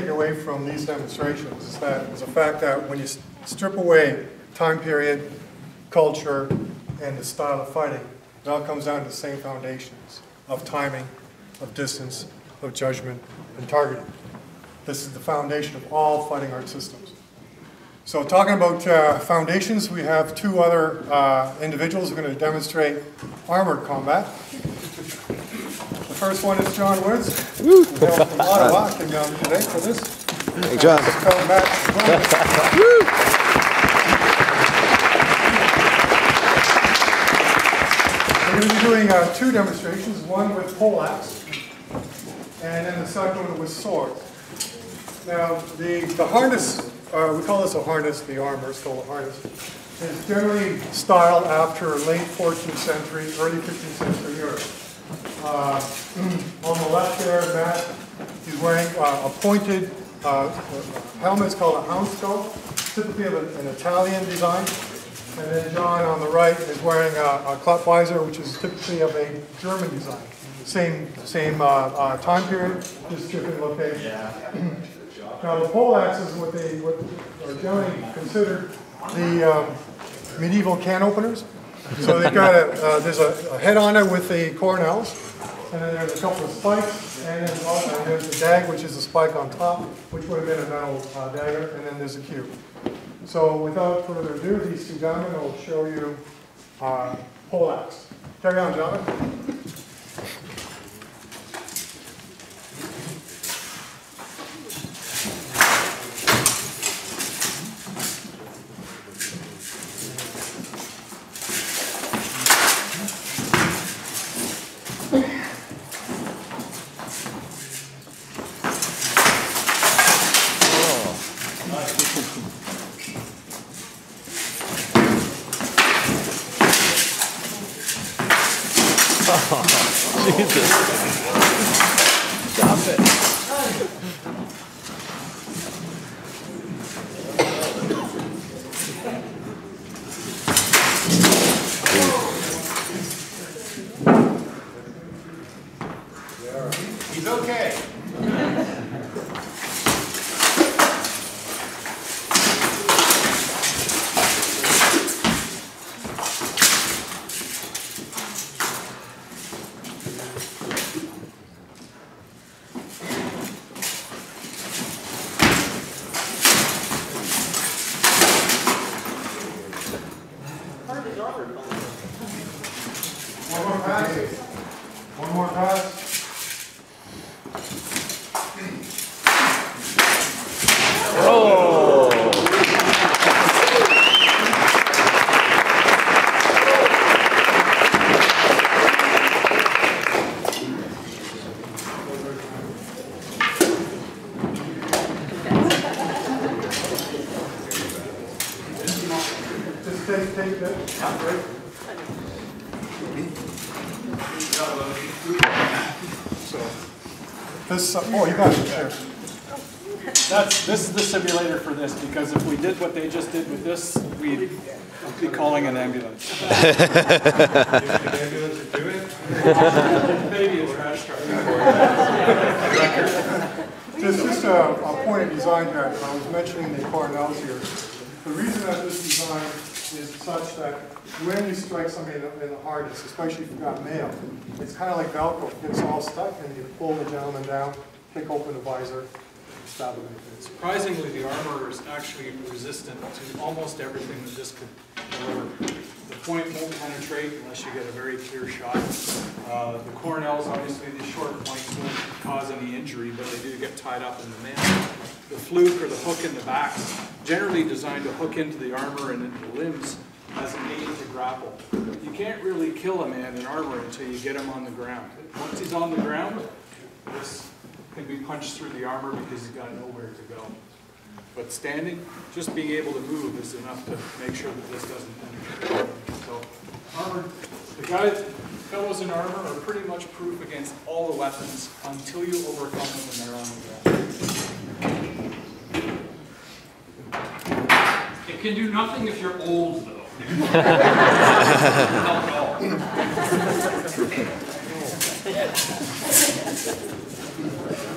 take away from these demonstrations is that the fact that when you strip away time period, culture, and the style of fighting, it all comes down to the same foundations of timing, of distance, of judgment, and targeting. This is the foundation of all fighting art systems. So talking about foundations, we have two other individuals who are going to demonstrate armored combat. The first one is John Woods. Woo. From Ottawa, came down today for this. Hey, John. We're going to be doing two demonstrations, one with pole axe, and then the second one with sword. Now, the harness, we call this a harness, the armor, still a harness, is generally styled after late 14th century, early 15th century Europe. On the left there, Matt, he's wearing a pointed helmet. It's called a hound skull, typically of an Italian design. And then John on the right is wearing a Kloppweiser, which is typically of a German design. Same time period, just different location. Yeah. Now the pole axe is what are generally considered the medieval can openers. So they've got there's a head on it with the cornels, and then there's a couple of spikes, and then there's the dag, which is a spike on top, which would have been a metal dagger, and then there's a cube. So without further ado, these two gentlemen will show you pole axe. Carry on, gentlemen. Oh, you got it. Sure. This is the simulator for this, because if we did what they just did with this, we'd be calling an ambulance. Just a point of design here. I was mentioning the cornels here. The reason that this design is such that when you strike somebody in the harness, especially if you've got mail, it's kind of like Velcro. It gets all stuck, and you pull the gentleman down, kick open the visor, stab him in the face. Surprisingly, the armor is actually resistant to almost everything that this could deliver. The point won't penetrate unless you get a very clear shot. The cornels, obviously, the short points won't cause any injury, but they do get tied up in the mail. The fluke or the hook in the back, generally designed to hook into the armor and into the limbs as an aid to grapple. You can't really kill a man in armor until you get him on the ground. Once he's on the ground, this can be punched through the armor because he's got nowhere to go. But standing, just being able to move is enough to make sure that this doesn't penetrate. So, armor, the fellows in armor are pretty much proof against all the weapons until you overcome them when they're on the ground. It can do nothing if you're old, though.